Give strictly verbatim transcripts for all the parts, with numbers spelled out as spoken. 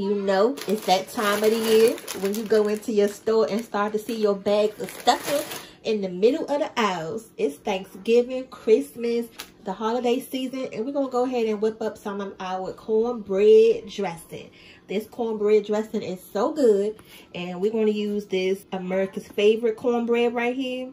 You know, it's that time of the year when you go into your store and start to see your bags of stuff in the middle of the aisles. It's Thanksgiving, Christmas, the holiday season, and we're going to go ahead and whip up some of our cornbread dressing. This cornbread dressing is so good, and we're going to use this America's favorite cornbread right here.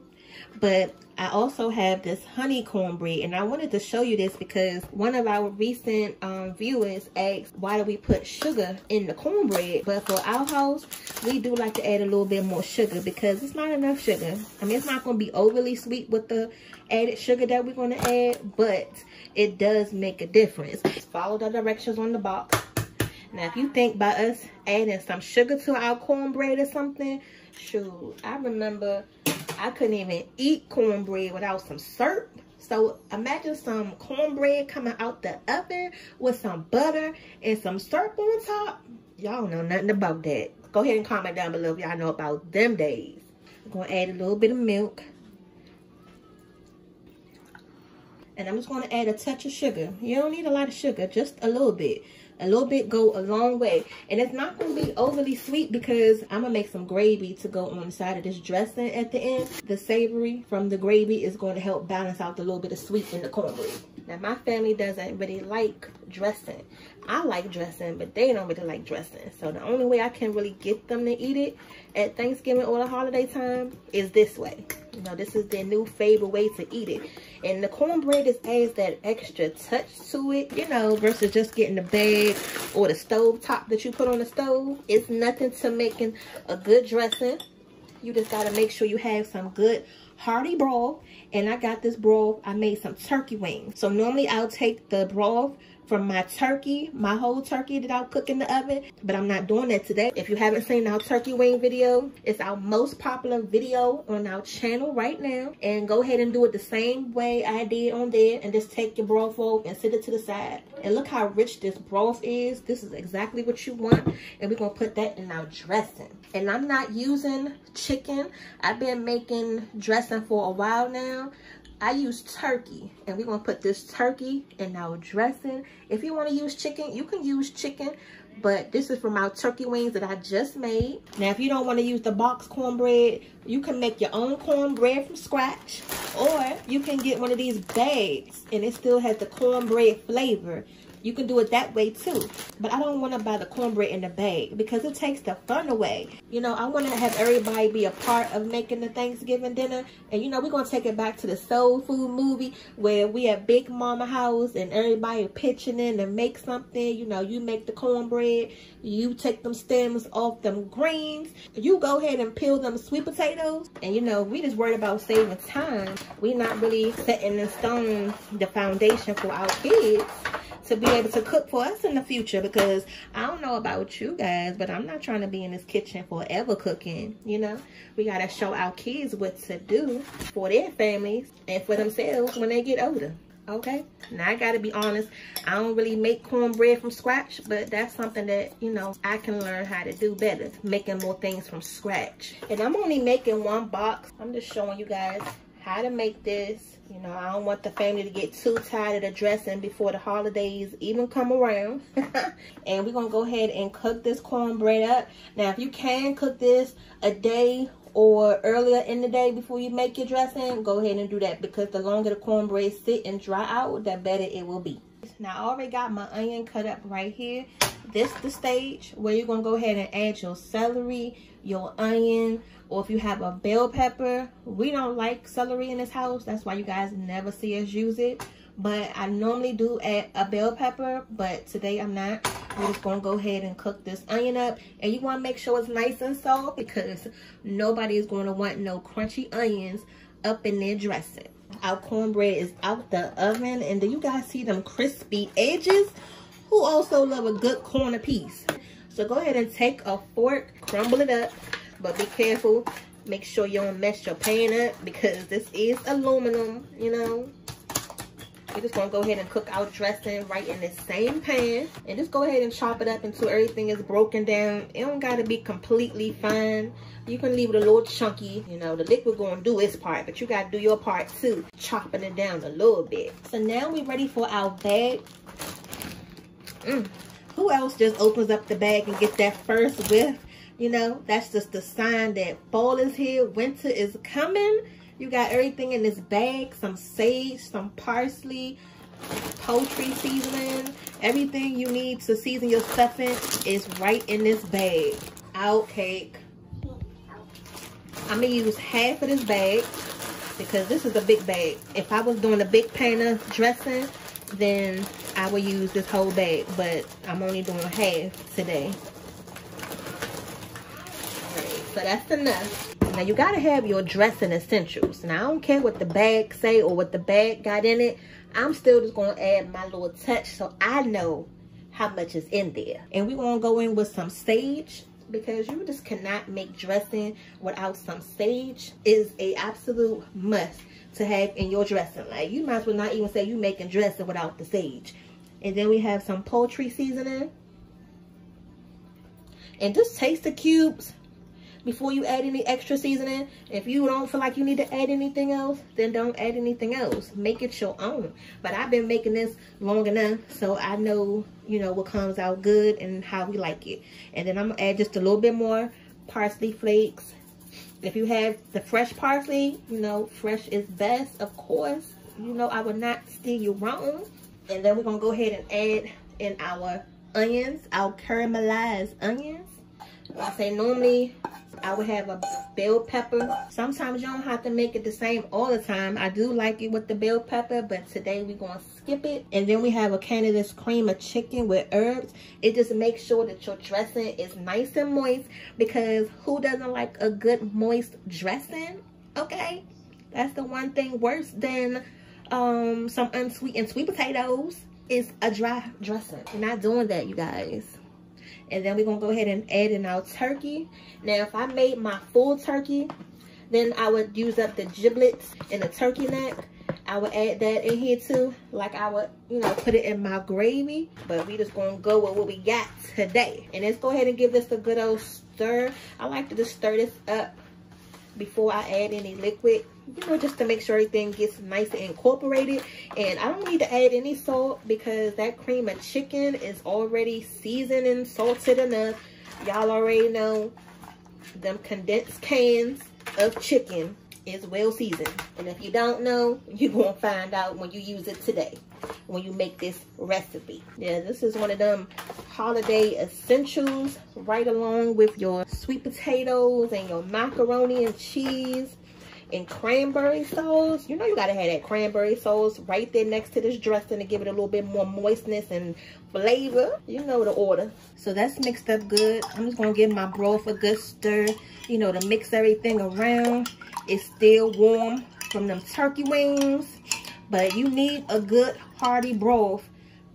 But I also have this honey cornbread, and I wanted to show you this because one of our recent um, viewers asked, why do we put sugar in the cornbread? But for our house, we do like to add a little bit more sugar because it's not enough sugar. I mean, it's not going to be overly sweet with the added sugar that we're going to add, but it does make a difference. Just follow the directions on the box. Now, if you think by us adding some sugar to our cornbread or something, shoot, I remember I couldn't even eat cornbread without some syrup. So imagine some cornbread coming out the oven with some butter and some syrup on top. Y'all know nothing about that. Go ahead and comment down below if y'all know about them days. I'm going to add a little bit of milk. And I'm just going to add a touch of sugar. You don't need a lot of sugar, just a little bit. A little bit go a long way. And it's not going to be overly sweet because I'm going to make some gravy to go on the side of this dressing at the end. The savory from the gravy is going to help balance out the little bit of sweet in the cornbread. Now, my family doesn't really like dressing. I like dressing, but they don't really like dressing. So the only way I can really get them to eat it at Thanksgiving or the holiday time is this way. You know, this is their new favorite way to eat it. And the cornbread just adds that extra touch to it, you know, versus just getting the bag or the stove top that you put on the stove. It's nothing to making a good dressing. You just got to make sure you have some good hearty broth. And I got this broth. I made some turkey wings. So normally I'll take the broth from my turkey, my whole turkey that I'll cook in the oven, but I'm not doing that today. If you haven't seen our turkey wing video, it's our most popular video on our channel right now. And go ahead and do it the same way I did on there, and just take your broth off and sit it to the side. And look how rich this broth is. This is exactly what you want, and we're gonna put that in our dressing. And I'm not using chicken. I've been making dressing for a while now. I use turkey, and we're going to put this turkey in our dressing. If you want to use chicken, you can use chicken, but this is from our turkey wings that I just made. Now, if you don't want to use the box cornbread, you can make your own cornbread from scratch, or you can get one of these bags, and it still has the cornbread flavor. You can do it that way too, but I don't want to buy the cornbread in the bag because it takes the fun away. You know, I want to have everybody be a part of making the Thanksgiving dinner. And you know, we're going to take it back to the soul food movie where we have Big Mama house and everybody pitching in to make something. You know, you make the cornbread, you take them stems off them greens, you go ahead and peel them sweet potatoes. And you know, we just worried about saving time. We're not really setting in stone the foundation for our kids to be able to cook for us in the future, because I don't know about you guys, but I'm not trying to be in this kitchen forever cooking. You know, we gotta show our kids what to do for their families and for themselves when they get older. Okay, now I gotta be honest, I don't really make cornbread from scratch, but that's something that, you know, I can learn how to do better, making more things from scratch. And I'm only making one box. I'm just showing you guys how to make this. You know, I don't want the family to get too tired of the dressing before the holidays even come around. And we're gonna go ahead and cook this cornbread up. Now, if you can cook this a day or earlier in the day before you make your dressing, go ahead and do that, because the longer the cornbread sit and dry out, the better it will be. Now, I already got my onion cut up right here. This is the stage where you're gonna go ahead and add your celery, your onion, or if you have a bell pepper. We don't like celery in this house. That's why you guys never see us use it. But I normally do add a bell pepper, but today I'm not. We're just gonna go ahead and cook this onion up. And you wanna make sure it's nice and soft, because nobody is gonna want no crunchy onions up in their dressing. Our cornbread is out the oven, and do you guys see them crispy edges? Who also love a good corner piece. So go ahead and take a fork, crumble it up, but be careful. Make sure you don't mess your pan up, because this is aluminum, you know. We're just gonna go ahead and cook our dressing right in the same pan, and just go ahead and chop it up until everything is broken down. It don't gotta be completely fine. You can leave it a little chunky. You know, the liquid gonna do its part, but you gotta do your part too, chopping it down a little bit. So now we're ready for our bag. Mm. Who else just opens up the bag and gets that first whiff? You know, that's just a sign that fall is here, winter is coming. You got everything in this bag, some sage, some parsley, poultry seasoning. Everything you need to season your stuffing is right in this bag. Oat cake. I'm going to use half of this bag because this is a big bag. If I was doing a big pan of dressing, then I would use this whole bag, but I'm only doing half today. Alright, so that's enough. Now you gotta have your dressing essentials. Now I don't care what the bag say or what the bag got in it. I'm still just gonna add my little touch so I know how much is in there. And we're gonna go in with some sage, because you just cannot make dressing without some sage. Is a absolute must to have in your dressing. Like, you might as well not even say you making dressing without the sage. And then we have some poultry seasoning. And just taste the cubes before you add any extra seasoning. If you don't feel like you need to add anything else, then don't add anything else. Make it your own. But I've been making this long enough, so I know, you know, what comes out good and how we like it. And then I'm going to add just a little bit more parsley flakes. If you have the fresh parsley, you know, fresh is best, of course. You know, I would not steer you wrong. And then we're going to go ahead and add in our onions, our caramelized onions. I say normally I would have a bell pepper. Sometimes you don't have to make it the same all the time. I do like it with the bell pepper, but today we're going to skip it. And then we have a can of this cream of chicken with herbs. It just makes sure that your dressing is nice and moist, because who doesn't like a good moist dressing? Okay, that's the one thing worse than um, some unsweetened sweet potatoes is a dry dressing. We're not doing that, you guys. And then we're going to go ahead and add in our turkey. Now, if I made my full turkey, then I would use up the giblets and the turkey neck. I would add that in here too. Like I would, you know, put it in my gravy. But we just going to go with what we got today. And let's go ahead and give this a good old stir. I like to just stir this up before I add any liquid, you know, just to make sure everything gets nice and incorporated. And I don't need to add any salt because that cream of chicken is already seasoned and salted enough. Y'all already know them condensed cans of chicken is well seasoned. And if you don't know, you're going to find out when you use it today, when you make this recipe. Yeah, this is one of them holiday essentials, right along with your sweet potatoes and your macaroni and cheese and cranberry sauce. You know you gotta have that cranberry sauce right there next to this dressing to give it a little bit more moistness and flavor. You know the order. So that's mixed up good. I'm just gonna give my broth a good stir, you know, to mix everything around. It's still warm from them turkey wings, but you need a good hearty broth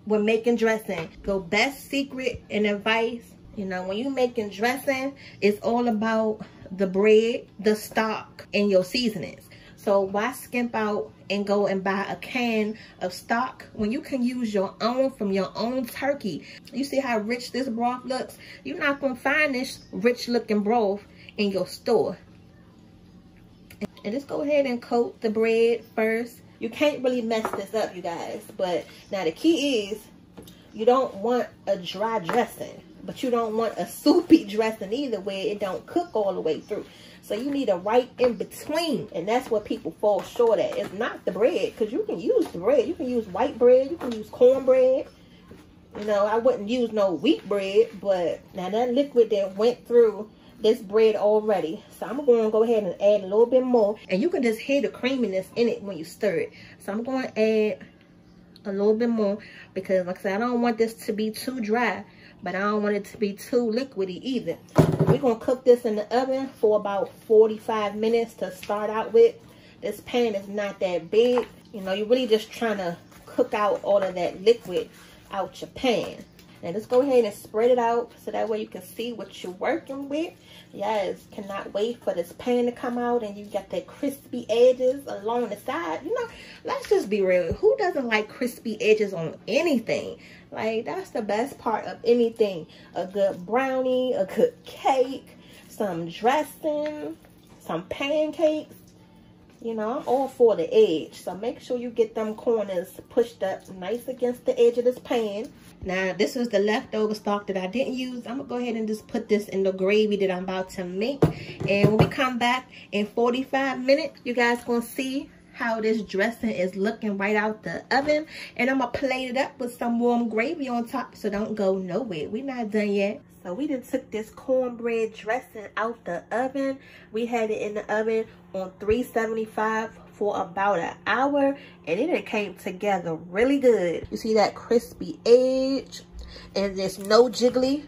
when making dressing. Your best secret and advice, you know, when you making dressing, it's all about the bread, the stock, and your seasonings. So why skimp out and go and buy a can of stock when you can use your own from your own turkey? You see how rich this broth looks? You're not going to find this rich looking broth in your store. And just go ahead and coat the bread first. You can't really mess this up, you guys. But now the key is, you don't want a dry dressing, but you don't want a soupy dressing either, where it don't cook all the way through. So you need a right in between, and that's what people fall short at. It's not the bread, because you can use the bread. You can use white bread. You can use cornbread. You know, I wouldn't use no wheat bread, but now that liquid that went through this bread already. So I'm going to go ahead and add a little bit more, and you can just hear the creaminess in it when you stir it. So I'm going to add a little bit more, because like I said, I don't want this to be too dry, but I don't want it to be too liquidy either. We're going to cook this in the oven for about forty-five minutes to start out with. This pan is not that big. You know, you're really just trying to cook out all of that liquid out your pan. And just go ahead and spread it out so that way you can see what you're working with. Yes, cannot wait for this pan to come out, and you got that crispy edges along the side. You know, let's just be real. Who doesn't like crispy edges on anything? Like, that's the best part of anything. A good brownie, a good cake, some dressing, some pancakes. You know, I'm all for the edge. So make sure you get them corners pushed up nice against the edge of this pan. Now, this was the leftover stock that I didn't use. I'm going to go ahead and just put this in the gravy that I'm about to make. And when we come back in forty-five minutes, you guys going to see how this dressing is looking right out the oven. And I'm going to plate it up with some warm gravy on top, so don't go nowhere. We're not done yet. So we done took this cornbread dressing out the oven. We had it in the oven on three seventy-five for about an hour, and it came together really good. You see that crispy edge, and there's no jiggly,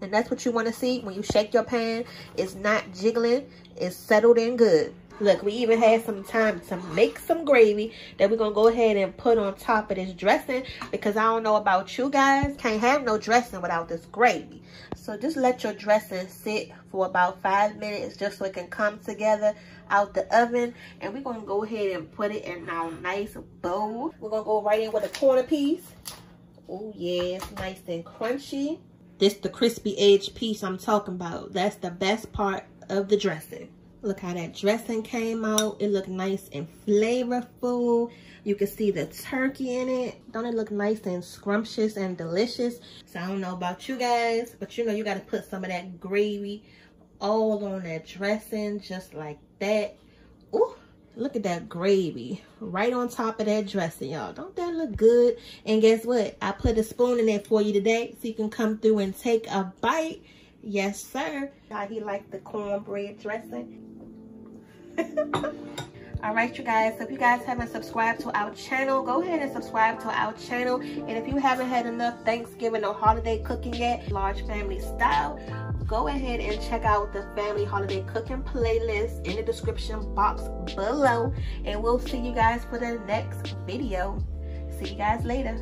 and that's what you want to see when you shake your pan. It's not jiggling, it's settled in good. Look, we even had some time to make some gravy that we're going to go ahead and put on top of this dressing, because I don't know about you guys, can't have no dressing without this gravy. So just let your dressing sit for about five minutes just so it can come together out the oven. And we're going to go ahead and put it in our nice bowl. We're going to go right in with a corner piece. Oh, yeah, it's nice and crunchy. This the crispy edge piece I'm talking about. That's the best part of the dressing. Look how that dressing came out. It looked nice and flavorful. You can see the turkey in it. Don't it look nice and scrumptious and delicious? So I don't know about you guys, but you know you got to put some of that gravy all on that dressing just like that. Ooh, look at that gravy right on top of that dressing, y'all. Don't that look good? And guess what? I put a spoon in there for you today so you can come through and take a bite. Yes, sir. Now he liked the cornbread dressing. All right, you guys, so if you guys haven't subscribed to our channel, go ahead and subscribe to our channel. And if you haven't had enough Thanksgiving or holiday cooking yet, large family style, go ahead and check out the family holiday cooking playlist in the description box below. And we'll see you guys for the next video. See you guys later.